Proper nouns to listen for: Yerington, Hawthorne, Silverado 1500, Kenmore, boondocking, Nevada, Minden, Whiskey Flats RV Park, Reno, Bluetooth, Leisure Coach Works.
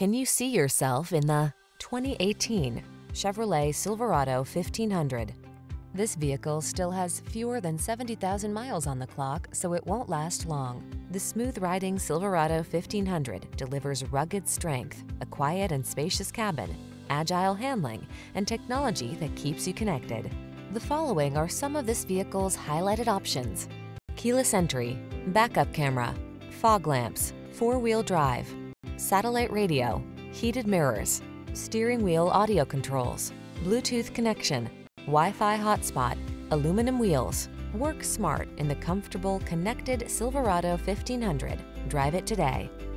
Can you see yourself in the 2018 Chevrolet Silverado 1500? This vehicle still has fewer than 70,000 miles on the clock, so it won't last long. The smooth-riding Silverado 1500 delivers rugged strength, a quiet and spacious cabin, agile handling, and technology that keeps you connected. The following are some of this vehicle's highlighted options: keyless entry, backup camera, fog lamps, four-wheel drive, satellite radio, heated mirrors, steering wheel audio controls, Bluetooth connection, Wi-Fi hotspot, aluminum wheels. Work smart in the comfortable, connected Silverado 1500. Drive it today.